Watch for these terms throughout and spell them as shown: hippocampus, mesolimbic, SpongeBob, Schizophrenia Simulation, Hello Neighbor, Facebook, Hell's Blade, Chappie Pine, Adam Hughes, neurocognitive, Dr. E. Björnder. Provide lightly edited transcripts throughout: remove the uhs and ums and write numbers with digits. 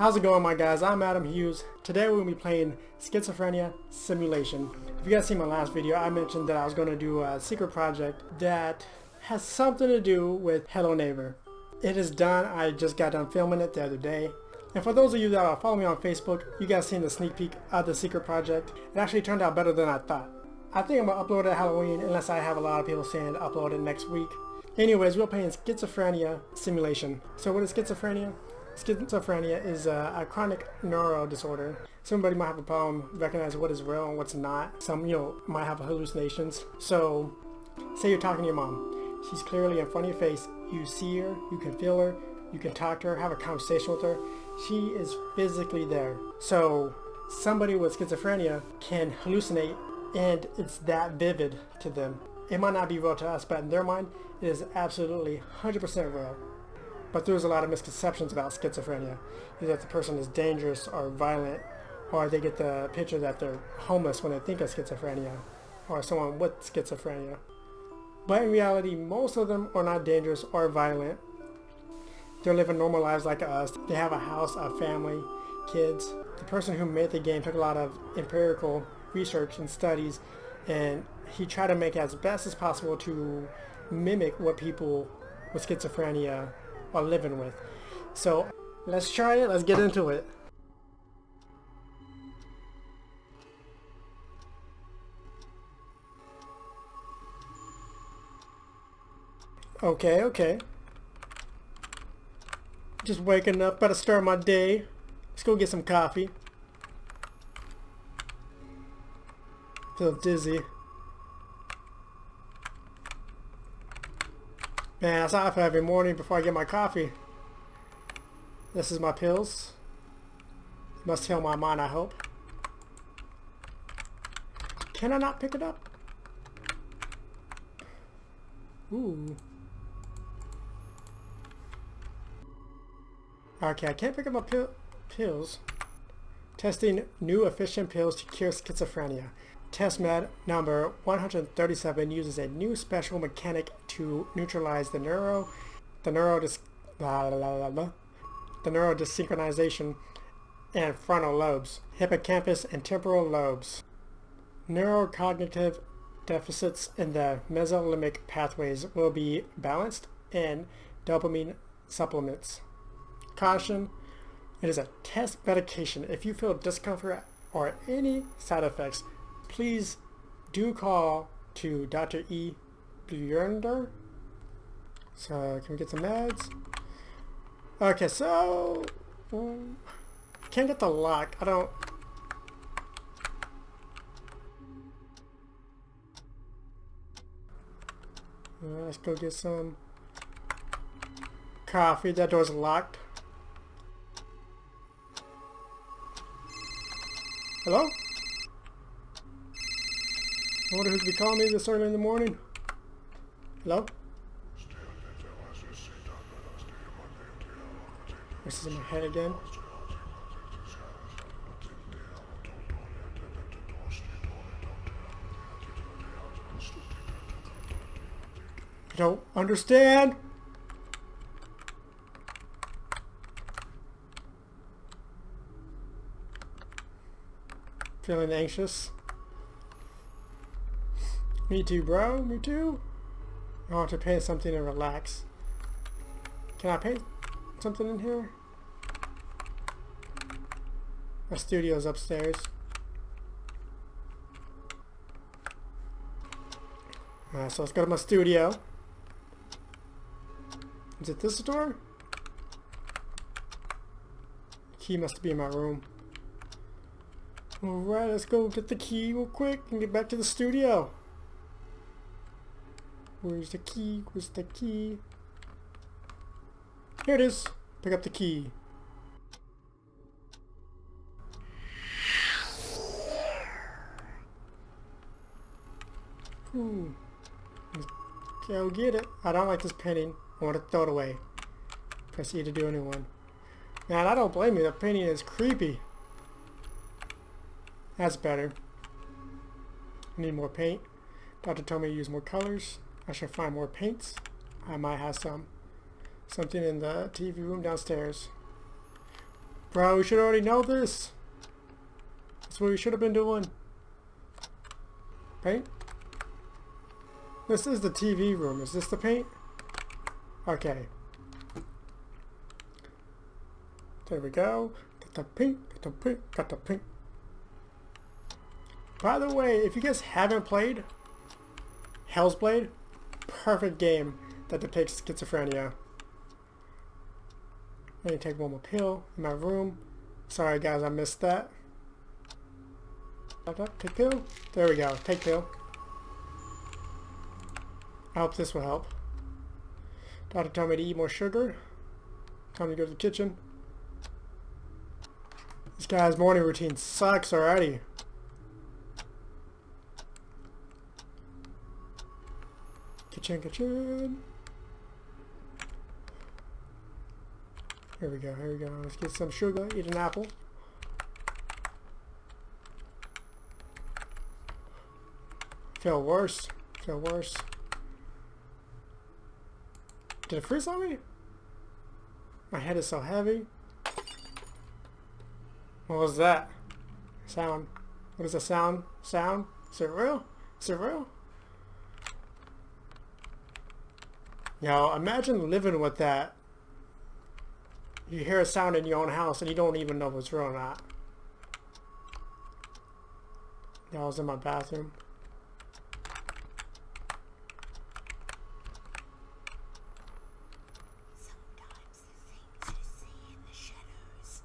How's it going, my guys? I'm Adam Hughes. Today we're gonna be playing Schizophrenia Simulation. If you guys seen my last video, I mentioned that I was gonna do a secret project that has something to do with Hello Neighbor. It is done. I just got done filming it the other day. And for those of you that follow me on Facebook, you guys seen the sneak peek of the secret project. It actually turned out better than I thought. I think I'm gonna upload it at Halloween, unless I have a lot of people saying to upload it next week. Anyways, we're playing Schizophrenia Simulation. So what is schizophrenia? Schizophrenia is a chronic neuro disorder. Somebody might have a problem recognizing what is real and what's not. Some, might have hallucinations. So, say you're talking to your mom. She's clearly in front of your face. You see her, you can feel her, you can talk to her, have a conversation with her. She is physically there. So, somebody with schizophrenia can hallucinate, and it's that vivid to them. It might not be real to us, but in their mind, it is absolutely 100% real. But there's a lot of misconceptions about schizophrenia. Either that the person is dangerous or violent, or they get the picture that they're homeless when they think of schizophrenia, or someone with schizophrenia. But in reality, most of them are not dangerous or violent. They're living normal lives like us. They have a house, a family, kids. The person who made the game took a lot of empirical research and studies, and he tried to make as best as possible to mimic what people with schizophrenia are living with. So let's try it, let's get into it. Okay. Just waking up, better start my day. Let's go get some coffee. Feel dizzy. Man, that's how I feel every morning before I get my coffee. This is my pills. Must heal my mind, I hope. Can I not pick it up? Ooh. Okay, I can't pick up my pills. Testing new efficient pills to cure schizophrenia. Test med number 137 uses a new special mechanic to neutralize the neuro desynchronization and frontal lobes, hippocampus and temporal lobes, neurocognitive deficits in the mesolimbic pathways will be balanced, and dopamine supplements. Caution, it is a test medication. If you feel discomfort or any side effects, please do call to Dr. E. Björnder. So, can we get some meds? Okay, so... can't get the lock. I don't... Let's go get some coffee. That door's locked. Hello? I wonder who's gonna be calling me this early in the morning. Hello? This is in my head again. I don't understand. Feeling anxious. Me too, bro. Me too. I want to paint something and relax. Can I paint something in here? My studio's upstairs. Alright, so let's go to my studio. Is it this door? The key must be in my room. Alright, let's go get the key real quick and get back to the studio. Where's the key? Where's the key? Here it is! Pick up the key. Ooh. Go get it. I don't like this painting. I want to throw it away. Press E to do a new one. Man, I don't blame you. The painting is creepy. That's better. I need more paint. Doctor told me to use more colors. I should find more paints. I might have something in the TV room downstairs. Bro, we should already know this. That's what we should have been doing. Paint? This is the TV room. Is this the paint? Okay. There we go. Got the paint, got the paint, got the paint. By the way, if you guys haven't played Hell's Blade, perfect game that depicts schizophrenia. Let me take one more pill in my room. Sorry guys, I missed that. Take pill. There we go. Take pill. I hope this will help. Doctor told me to eat more sugar. Time to go to the kitchen. This guy's morning routine sucks already. Kitchen, kitchen. Here we go, here we go. Let's get some sugar, eat an apple. Feel worse, feel worse. Did it freeze on me? My head is so heavy. What was that? Sound. What is the sound? Sound? Is it real? Is it real? Yo, imagine living with that. You hear a sound in your own house and you don't even know if it's real or not. That was in my bathroom. Sometimes the things you see in the shadows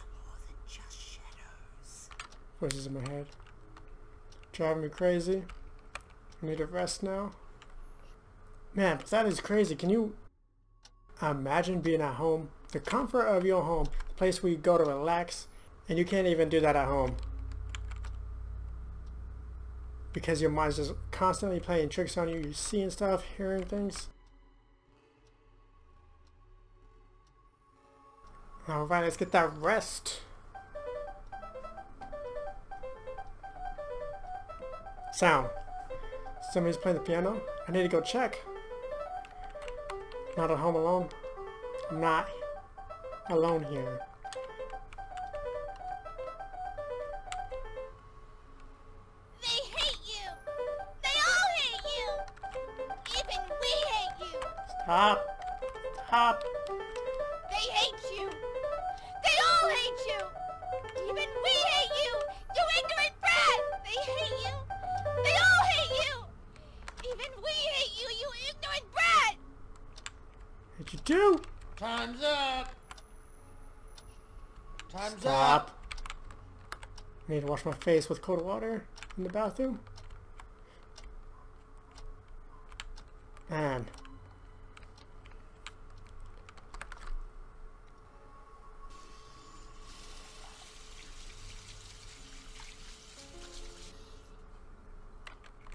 are more than just shadows. Voices in my head. Driving me crazy. I need a rest now. Man, but that is crazy. Can you imagine being at home? The comfort of your home, the place where you go to relax, and you can't even do that at home because your mind's just constantly playing tricks on you. You're seeing stuff, hearing things. All right, let's get that rest. Sound. Somebody's playing the piano. I need to go check. Not at home alone. I'm not alone here. They hate you! They all hate you! Even we hate you! Stop! Stop! They hate you! They all hate you! Even we hate you! You ignorant brat! They hate you! They all hate you! Even we hate you, you ignorant brat! What you do? Time's up! Time's Stop. Up! I need to wash my face with cold water in the bathroom. Man.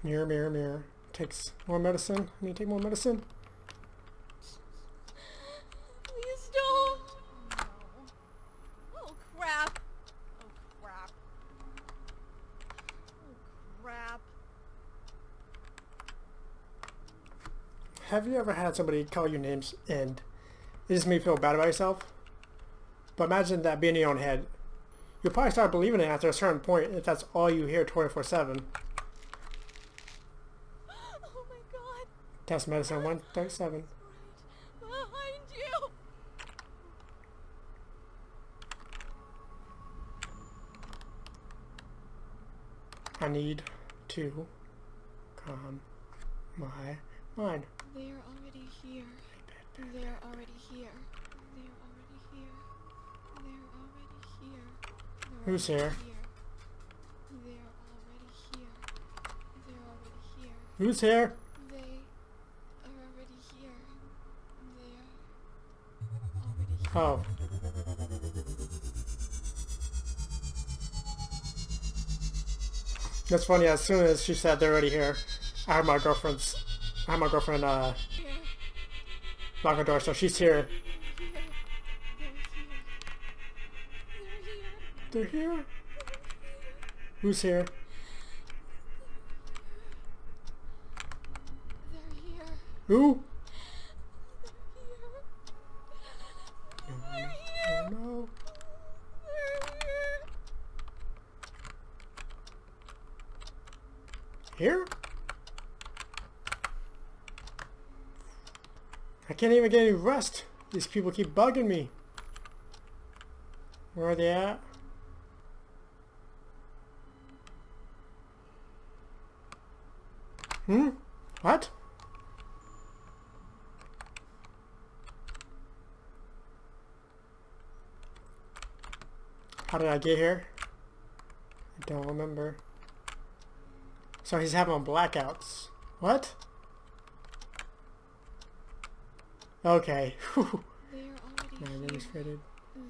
Mirror, mirror, mirror. Takes more medicine. I need to take more medicine. Have you ever had somebody call you names and it just made you feel bad about yourself? But imagine that being in your own head. You'll probably start believing it after a certain point if that's all you hear 24/7. Oh my god. Test medicine 137. Right. Behind you. I need to calm my mind. They are already here. They are already here. They are already here. They are already here. Who's here? They are already here. They are already here. Who's here? They are already here. They are already here. Oh. That's funny. As soon as she said they're already here, I heard my girlfriend's. I have my girlfriend knock on the door, so she's here. They're here. Who's here? They're here. Who? They're here. Oh no. Here? I can't even get any rest. These people keep bugging me. Where are they at? Hmm? What? How did I get here? I don't remember. So he's having blackouts. What? Okay. They're already here.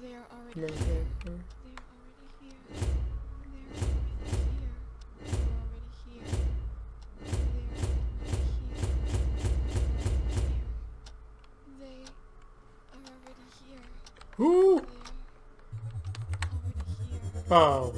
They're already here. Ooh! Oh.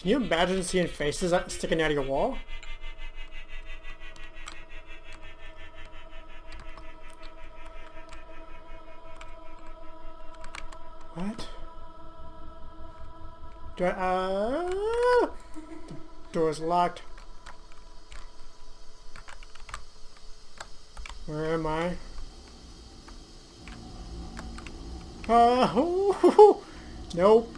Can you imagine seeing faces sticking out of your wall? What? Do I, the door's locked. Where am I? Nope.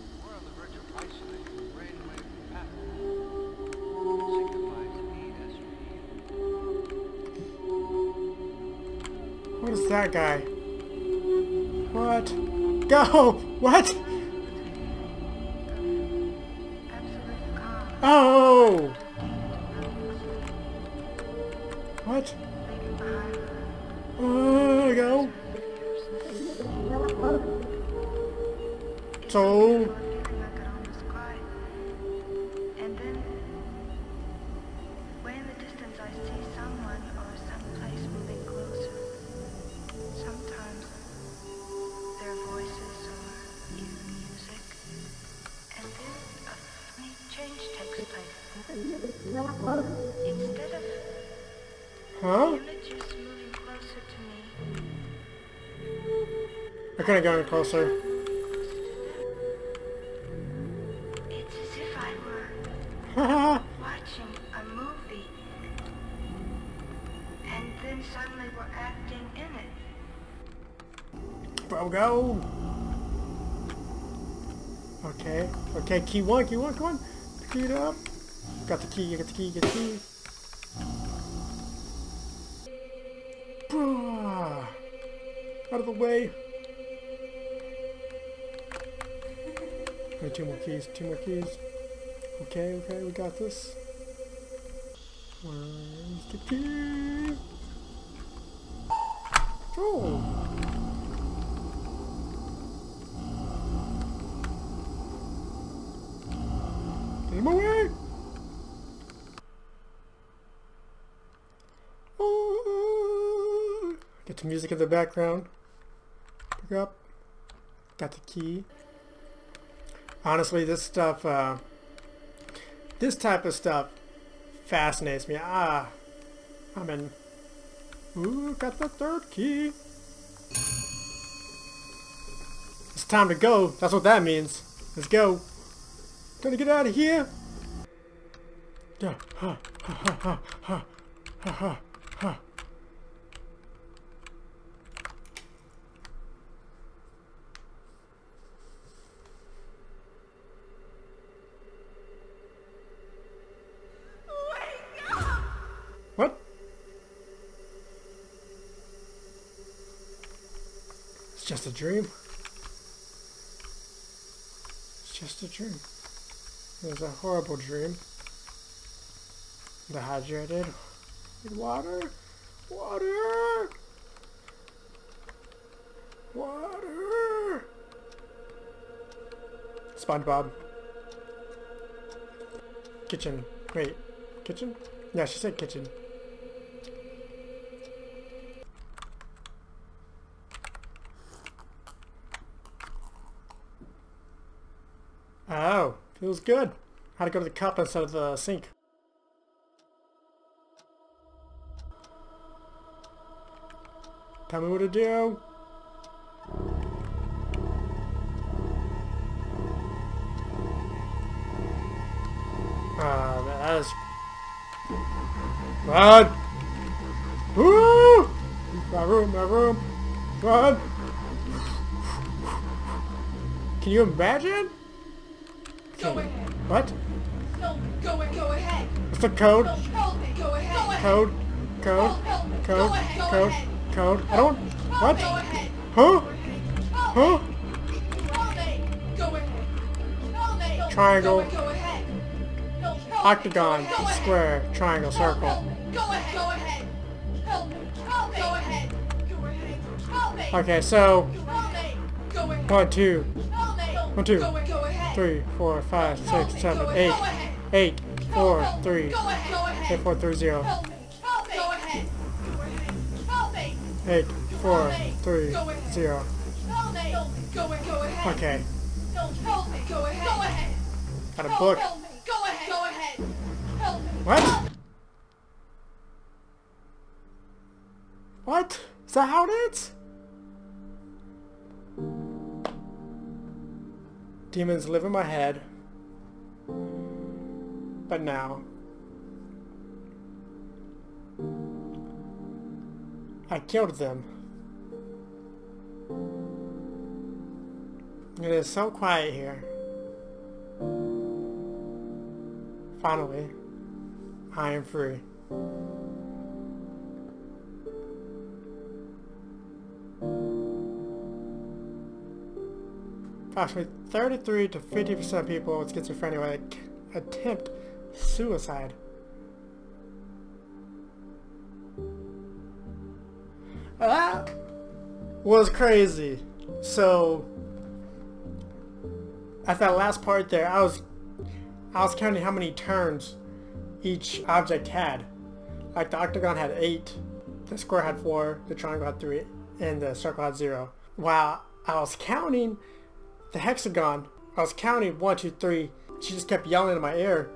What is that guy? What? Go! What? Oh! What? Oh, go! So... Huh? I could've gone closer. It's as if I were watching a movie, and then suddenly we're acting in it. Bro, go. Okay. Okay. Key one. Come on. Key it up. Got the key. You got the key. Bruh. Out of the way. Wait, two more keys. Okay, we got this. Where's the key? Oh. Get him away. Get the music in the background. Pick up. Got the key. Honestly, this stuff, this type of stuff fascinates me. I'm in. Ooh, got the third key. It's time to go. That's what that means. Let's go. Gotta get out of here. Yeah. What? It's just a dream. It's just a dream. It was a horrible dream. Dehydrated. Water. SpongeBob. Kitchen. Wait, kitchen? Yeah, she said kitchen. Oh, feels good. How to go to the cup instead of the sink. Tell me what to do. Ah, that is bad. Woo! My room. Run! Can you imagine? Go ahead. What? No, go ahead. It's the code. No, help me. Go ahead. Go ahead. Code. Help. Code. Code. I don't. What? Go ahead. Huh? Huh? Go ahead. Triangle. Go ahead. Octagon. Go ahead. Square. Triangle. Circle. Go ahead. Go ahead. Help me. Go ahead. Go ahead. Help me. Okay, so. Go ahead. 1, 2. 1, 2. 3, 4, 5, 6, 7, 8, 8, 4, 3, 8, 4, 3, 0. 8, 4, 3, 0. Okay. Got a book. What? What? Is that how it is? Demons live in my head, but now I killed them. It is so quiet here. Finally, I am free. Approximately 33 to 50% of people with schizophrenia attempt suicide. That was crazy. So at that last part there, I was counting how many turns each object had. Like the octagon had 8, the square had 4, the triangle had 3, and the circle had 0. While I was counting the hexagon, I was counting 1, 2, 3. She just kept yelling in my ear.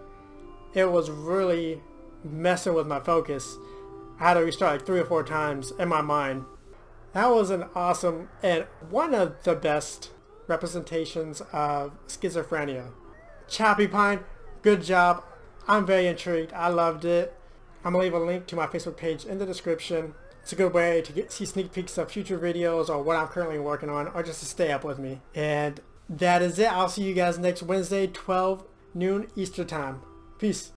It was really messing with my focus. I had to restart like 3 or 4 times in my mind. That was an awesome and one of the best representations of schizophrenia. Chappie Pine, good job. I'm very intrigued. I loved it. I'm gonna leave a link to my Facebook page in the description. It's a good way to see sneak peeks of future videos or what I'm currently working on, or just to stay up with me. And that is it. I'll see you guys next Wednesday, 12 noon Eastern time. Peace.